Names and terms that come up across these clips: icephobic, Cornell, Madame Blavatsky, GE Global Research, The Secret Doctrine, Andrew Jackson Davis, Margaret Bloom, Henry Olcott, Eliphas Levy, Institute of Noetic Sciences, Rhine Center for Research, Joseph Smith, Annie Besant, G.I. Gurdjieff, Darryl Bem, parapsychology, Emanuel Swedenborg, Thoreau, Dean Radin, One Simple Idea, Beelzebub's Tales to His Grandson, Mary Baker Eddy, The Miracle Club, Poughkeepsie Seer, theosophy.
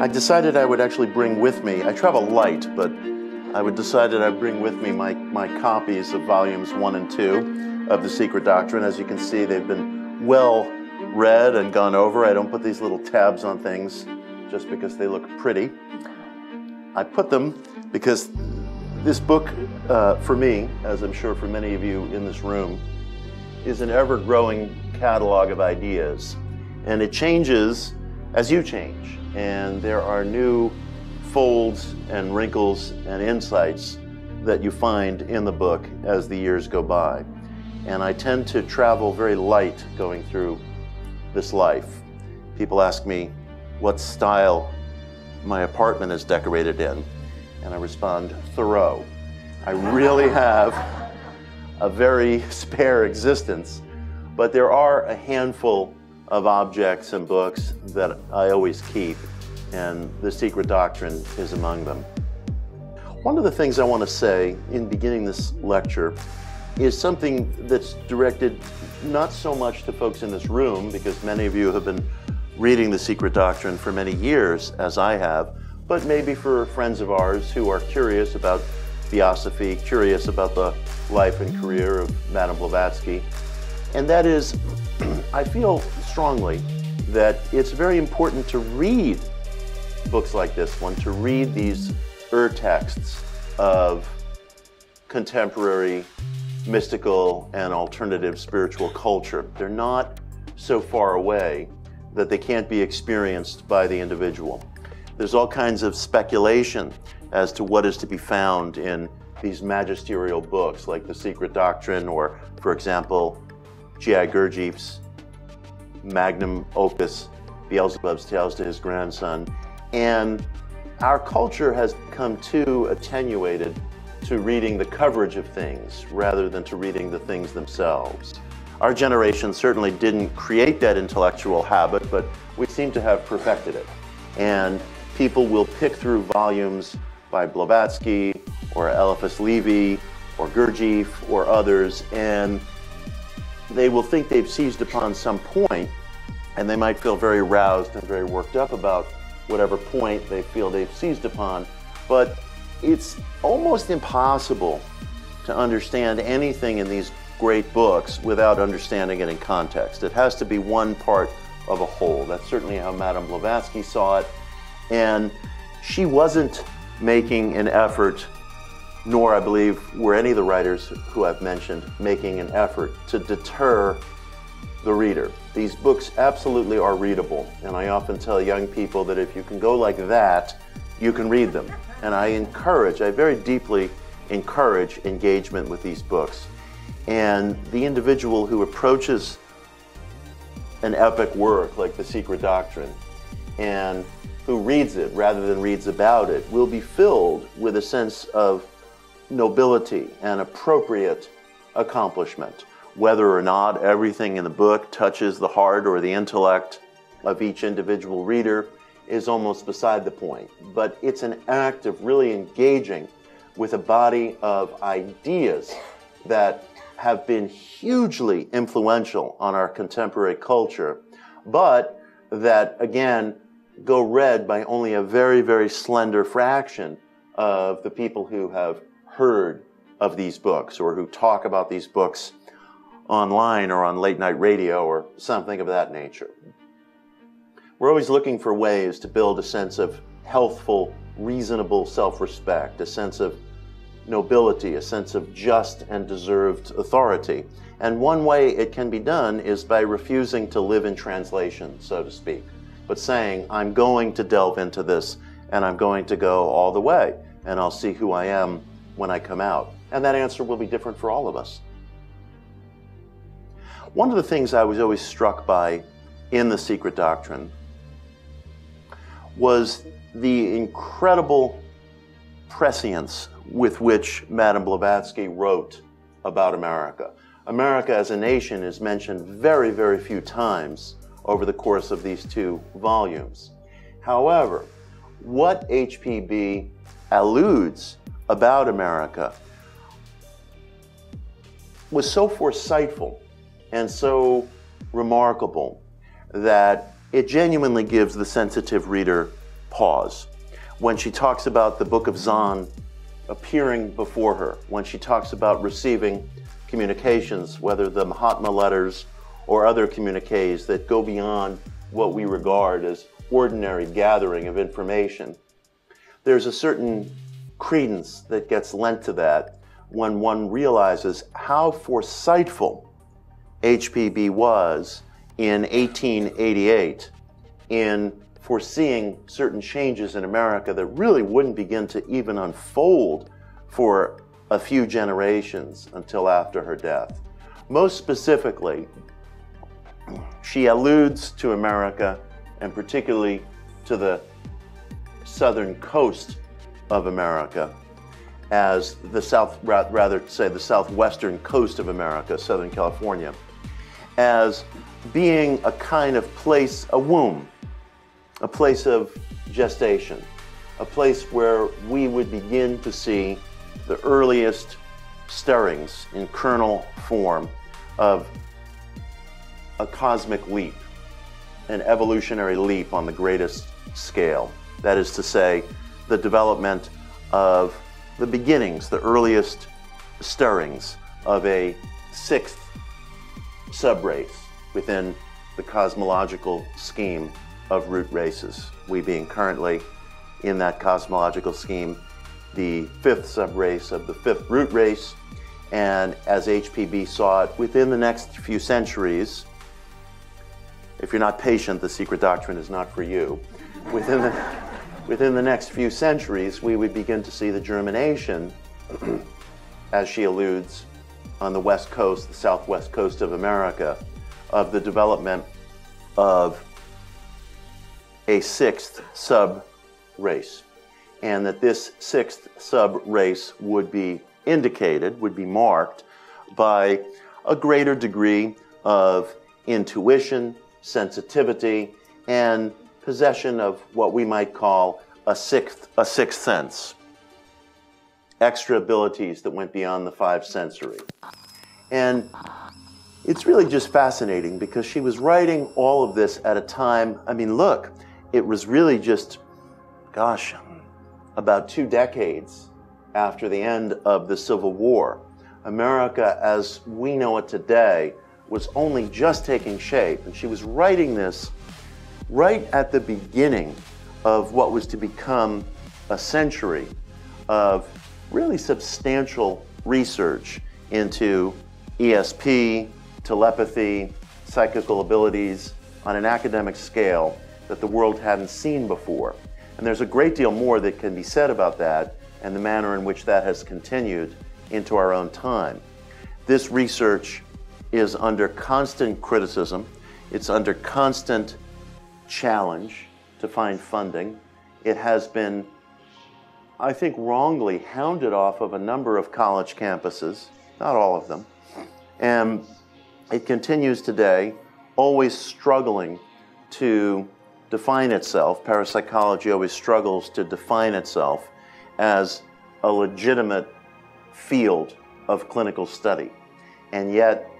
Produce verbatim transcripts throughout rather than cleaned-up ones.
I decided I would actually bring with me, I travel light, but I would decided I'd bring with me my, my copies of volumes one and two of The Secret Doctrine. As you can see, they've been well read and gone over. I don't put these little tabs on things just because they look pretty. I put them because this book, uh, for me, as I'm sure for many of you in this room, is an ever-growing catalog of ideas. And it changes as you change. And there are new folds and wrinkles and insights that you find in the book as the years go by. And I tend to travel very light going through this life. People ask me what style my apartment is decorated in, and I respond, Thoreau. I really have a very spare existence, but there are a handful of objects and books that I always keep, and The Secret Doctrine is among them. One of the things I want to say in beginning this lecture is something that's directed not so much to folks in this room, because many of you have been reading The Secret Doctrine for many years, as I have, but maybe for friends of ours who are curious about theosophy, curious about the life and career of Madame Blavatsky. And that is, I feel strongly that it's very important to read books like this one, to read these ur texts of contemporary, mystical, and alternative spiritual culture. They're not so far away that they can't be experienced by the individual. There's all kinds of speculation as to what is to be found in these magisterial books like The Secret Doctrine or, for example, G I Gurdjieff's magnum opus, Beelzebub's Tales to His Grandson. And our culture has become too attenuated to reading the coverage of things rather than to reading the things themselves. Our generation certainly didn't create that intellectual habit, but we seem to have perfected it. And people will pick through volumes by Blavatsky or Eliphas Levy or Gurdjieff or others, and they will think they've seized upon some point, and they might feel very roused and very worked up about whatever point they feel they've seized upon. But it's almost impossible to understand anything in these great books without understanding it in context. It has to be one part of a whole. That's certainly how Madame Blavatsky saw it. And she wasn't making an effort, nor I believe were any of the writers who I've mentioned, making an effort to deter the reader. These books absolutely are readable. And I often tell young people that if you can go like that, you can read them. And I encourage, I very deeply encourage engagement with these books. And the individual who approaches an epic work like The Secret Doctrine and who reads it rather than reads about it will be filled with a sense of nobility and appropriate accomplishment. Whether or not everything in the book touches the heart or the intellect of each individual reader is almost beside the point, but it's an act of really engaging with a body of ideas that have been hugely influential on our contemporary culture, but that, again, go read by only a very, very slender fraction of the people who have heard of these books or who talk about these books online or on late-night radio or something of that nature. We're always looking for ways to build a sense of healthful, reasonable self-respect, a sense of nobility, a sense of just and deserved authority. And one way it can be done is by refusing to live in translation, so to speak, but saying, I'm going to delve into this, and I'm going to go all the way, and I'll see who I am when I come out. And that answer will be different for all of us. One of the things I was always struck by in The Secret Doctrine was the incredible prescience with which Madame Blavatsky wrote about America. America as a nation is mentioned very, very few times over the course of these two volumes. However, what H P B alludes about America was so foresightful and so remarkable that it genuinely gives the sensitive reader pause. When she talks about the Book of Zahn appearing before her, when she talks about receiving communications, whether the Mahatma letters or other communiques that go beyond what we regard as ordinary gathering of information, there's a certain credence that gets lent to that when one realizes how foresightful H P B was in eighteen eighty-eight in foreseeing certain changes in America that really wouldn't begin to even unfold for a few generations until after her death. Most specifically, she alludes to America, and particularly to the southern coast of America, as the south, rather say the southwestern coast of America, Southern California, as being a kind of place, a womb, a place of gestation, a place where we would begin to see the earliest stirrings in kernel form of a cosmic leap, an evolutionary leap on the greatest scale. That is to say, the development of the beginnings, the earliest stirrings of a sixth subrace within the cosmological scheme of root races. We being currently in that cosmological scheme, the fifth subrace of the fifth root race, and as H P B saw it, within the next few centuries, if you're not patient, the secret doctrine is not for you. Within the Within the next few centuries, we would begin to see the germination, as she alludes, on the west coast, the southwest coast of America, of the development of a sixth sub-race. And that this sixth sub-race would be indicated, would be marked by a greater degree of intuition, sensitivity, and possession of what we might call a sixth, a sixth sense, extra abilities that went beyond the five sensory. And it's really just fascinating because she was writing all of this at a time, I mean, look, it was really just, gosh, about two decades after the end of the Civil War. America, as we know it today, was only just taking shape, and she was writing this right at the beginning of what was to become a century of really substantial research into E S P, telepathy, psychical abilities on an academic scale that the world hadn't seen before. And there's a great deal more that can be said about that and the manner in which that has continued into our own time. This research is under constant criticism. It's under constant challenge to find funding. It has been, I think, wrongly hounded off of a number of college campuses, not all of them, and it continues today, always struggling to define itself. Parapsychology always struggles to define itself as a legitimate field of clinical study, and yet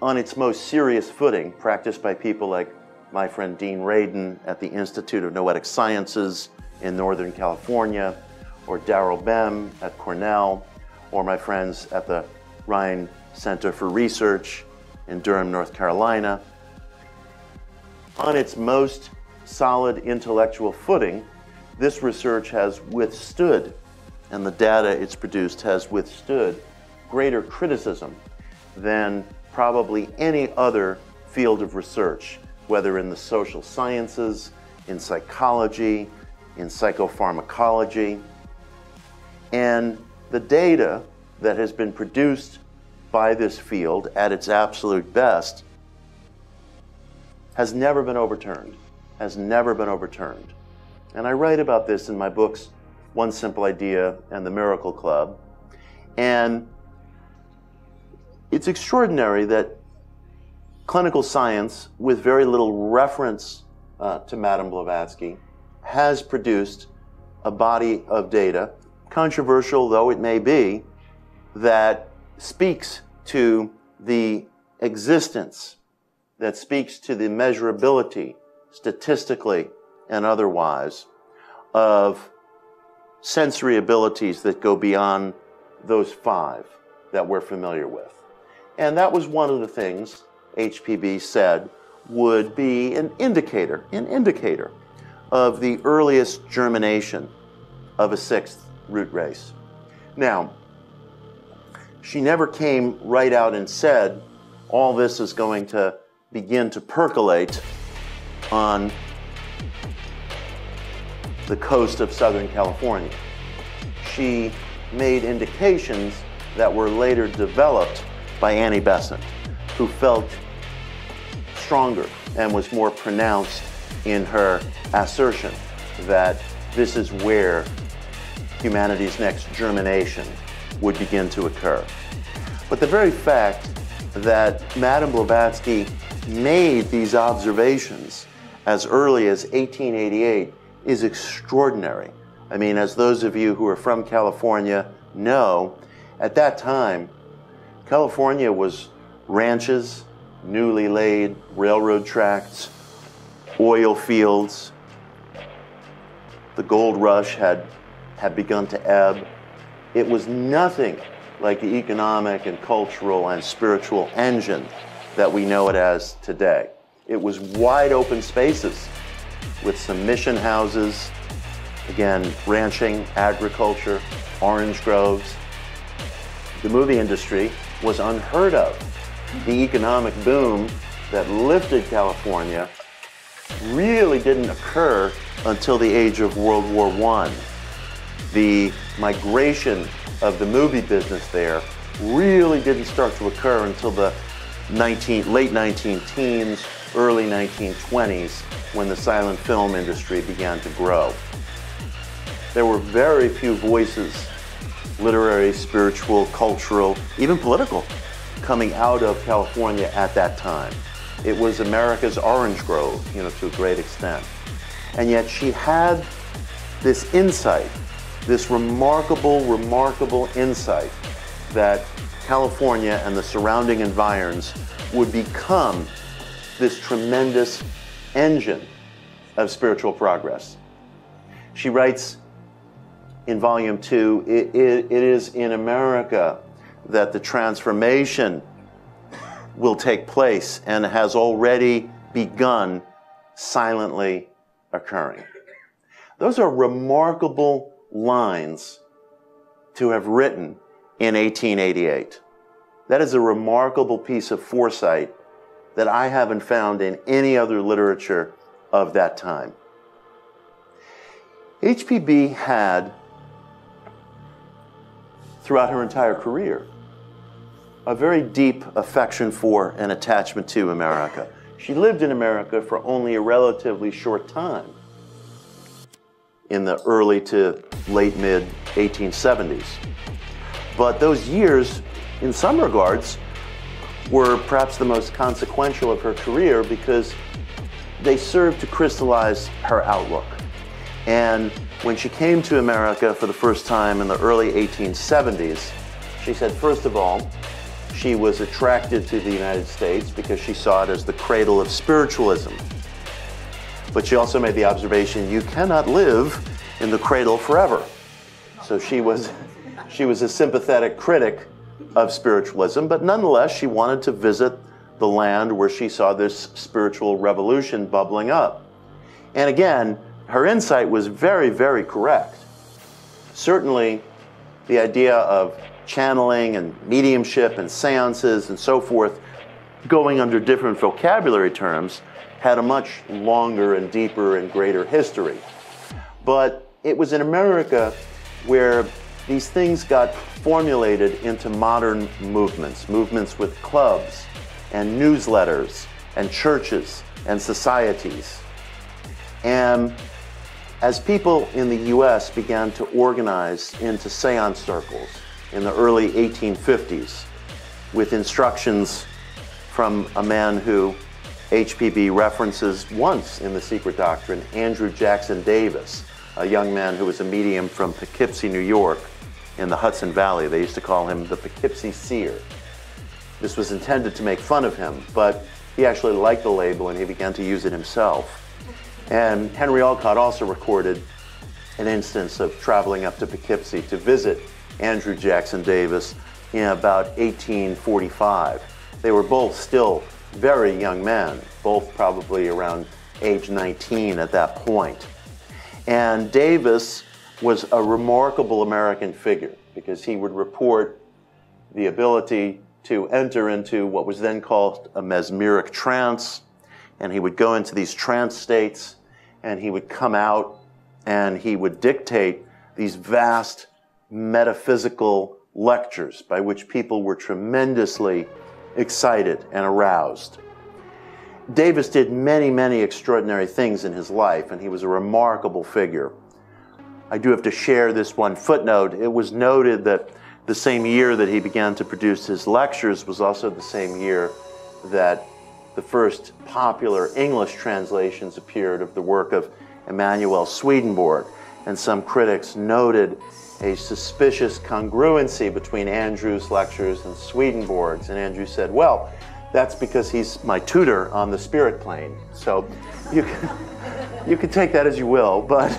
on its most serious footing, practiced by people like my friend Dean Radin at the Institute of Noetic Sciences in Northern California, or Darryl Bem at Cornell, or my friends at the Rhine Center for Research in Durham, North Carolina. On its most solid intellectual footing, this research has withstood, and the data it's produced has withstood greater criticism than probably any other field of research, whether in the social sciences, in psychology, in psychopharmacology. And the data that has been produced by this field at its absolute best has never been overturned, has never been overturned. And I write about this in my books, One Simple Idea and The Miracle Club. And it's extraordinary that clinical science, with very little reference uh, to Madame Blavatsky, has produced a body of data, controversial though it may be, that speaks to the existence, that speaks to the measurability statistically and otherwise, of sensory abilities that go beyond those five that we're familiar with. And that was one of the things H P B said would be an indicator, an indicator of the earliest germination of a sixth root race. Now, she never came right out and said, all this is going to begin to percolate on the coast of Southern California. She made indications that were later developed by Annie Besant, who felt stronger and was more pronounced in her assertion that this is where humanity's next germination would begin to occur. But the very fact that Madame Blavatsky made these observations as early as eighteen eighty-eight is extraordinary. I mean, as those of you who are from California know, at that time, California was ranches, newly laid railroad tracts, oil fields. The gold rush had, had begun to ebb. It was nothing like the economic and cultural and spiritual engine that we know it as today. It was wide open spaces with some mission houses, again, ranching, agriculture, orange groves. The movie industry was unheard of. The economic boom that lifted California really didn't occur until the age of World War One. The migration of the movie business there really didn't start to occur until the late nineteen teens, early nineteen twenties, when the silent film industry began to grow. There were very few voices, literary, spiritual, cultural, even political, coming out of California at that time. It was America's orange grove, you know, to a great extent. And yet she had this insight, this remarkable, remarkable insight that California and the surrounding environs would become this tremendous engine of spiritual progress. She writes in volume two, it, it, it is in America that the transformation will take place and has already begun, silently occurring. Those are remarkable lines to have written in eighteen eighty-eight. That is a remarkable piece of foresight that I haven't found in any other literature of that time. H P B had, throughout her entire career, a very deep affection for and attachment to America. She lived in America for only a relatively short time, in the early to late mid eighteen seventies. But those years, in some regards, were perhaps the most consequential of her career because they served to crystallize her outlook. And when she came to America for the first time in the early eighteen seventies, she said, first of all, she was attracted to the United States because she saw it as the cradle of spiritualism. But she also made the observation, you cannot live in the cradle forever. So she was, she was a sympathetic critic of spiritualism, but nonetheless, she wanted to visit the land where she saw this spiritual revolution bubbling up. And again, her insight was very, very correct. Certainly, the idea of channeling and mediumship and seances and so forth, going under different vocabulary terms, had a much longer and deeper and greater history. But it was in America where these things got formulated into modern movements, movements with clubs and newsletters and churches and societies. And as people in the U S began to organize into seance circles in the early eighteen fifties with instructions from a man who H P B references once in The Secret Doctrine, Andrew Jackson Davis, a young man who was a medium from Poughkeepsie, New York, in the Hudson Valley. They used to call him the Poughkeepsie Seer. This was intended to make fun of him, but he actually liked the label and he began to use it himself. And Henry Olcott also recorded an instance of traveling up to Poughkeepsie to visit Andrew Jackson Davis in about eighteen forty-five. They were both still very young men, both probably around age nineteen at that point. And Davis was a remarkable American figure because he would report the ability to enter into what was then called a mesmeric trance, and he would go into these trance states, and he would come out, and he would dictate these vast metaphysical lectures by which people were tremendously excited and aroused. Davis did many, many extraordinary things in his life, and he was a remarkable figure. I do have to share this one footnote. It was noted that the same year that he began to produce his lectures was also the same year that the first popular English translations appeared of the work of Emanuel Swedenborg, and some critics noted a suspicious congruency between Andrew's lectures and Swedenborg's, and Andrew said, well, that's because he's my tutor on the spirit plane. So you can, you can take that as you will, but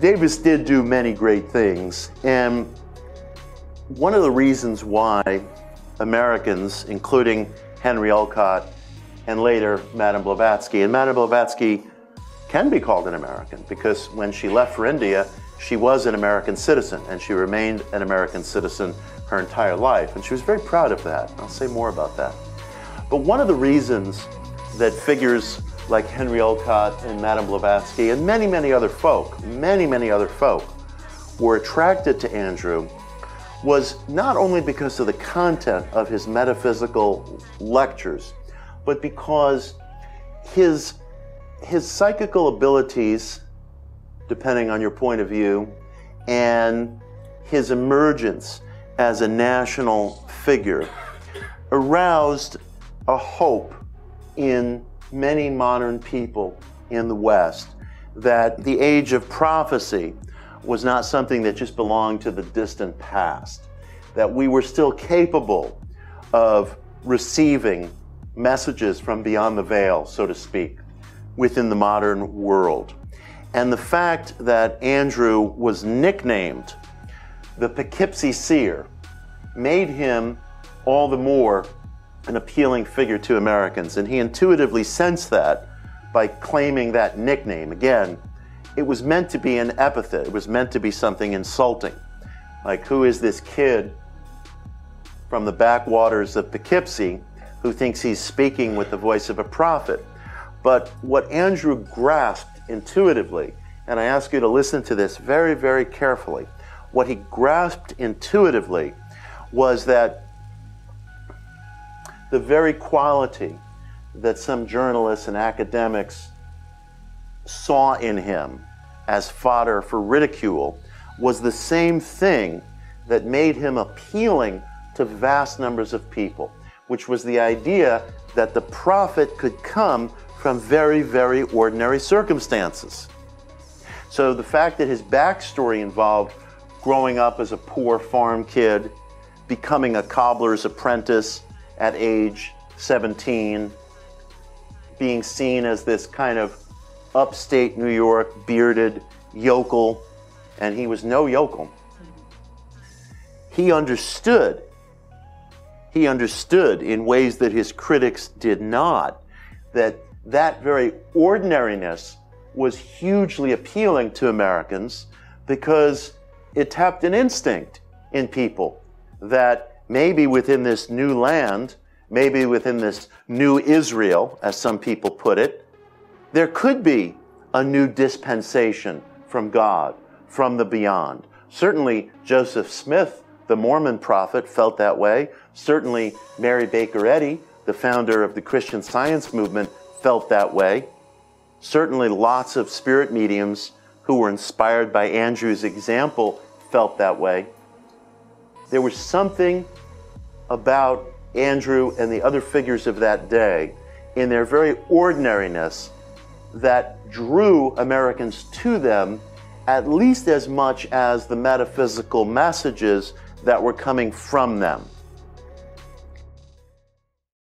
Davis did do many great things. And one of the reasons why Americans, including Henry Olcott and later Madame Blavatsky, and Madame Blavatsky can be called an American because when she left for India, she was an American citizen, and she remained an American citizen her entire life, and she was very proud of that. I'll say more about that. But one of the reasons that figures like Henry Olcott and Madame Blavatsky and many, many other folk, many, many other folk were attracted to Andrew was not only because of the content of his metaphysical lectures, but because his, his psychical abilities, depending on your point of view, and his emergence as a national figure aroused a hope in many modern people in the West that the age of prophecy was not something that just belonged to the distant past, that we were still capable of receiving messages from beyond the veil, so to speak, within the modern world. And the fact that Andrew was nicknamed the Poughkeepsie Seer made him all the more an appealing figure to Americans. And he intuitively sensed that by claiming that nickname. Again, it was meant to be an epithet. It was meant to be something insulting. Like, who is this kid from the backwaters of Poughkeepsie who thinks he's speaking with the voice of a prophet? But what Andrew grasped intuitively, and I ask you to listen to this very, very carefully, what he grasped intuitively was that the very quality that some journalists and academics saw in him as fodder for ridicule was the same thing that made him appealing to vast numbers of people, which was the idea that the prophet could come from very, very ordinary circumstances. So the fact that his backstory involved growing up as a poor farm kid, becoming a cobbler's apprentice at age seventeen, being seen as this kind of upstate New York bearded yokel, and he was no yokel. He understood, he understood in ways that his critics did not, that that very ordinariness was hugely appealing to Americans because it tapped an instinct in people that maybe within this new land, maybe within this new Israel, as some people put it, there could be a new dispensation from God, from the beyond. Certainly Joseph Smith, the Mormon prophet, felt that way. Certainly Mary Baker Eddy, the founder of the Christian Science movement, felt that way. Certainly lots of spirit mediums who were inspired by Andrew's example felt that way. There was something about Andrew and the other figures of that day in their very ordinariness that drew Americans to them at least as much as the metaphysical messages that were coming from them.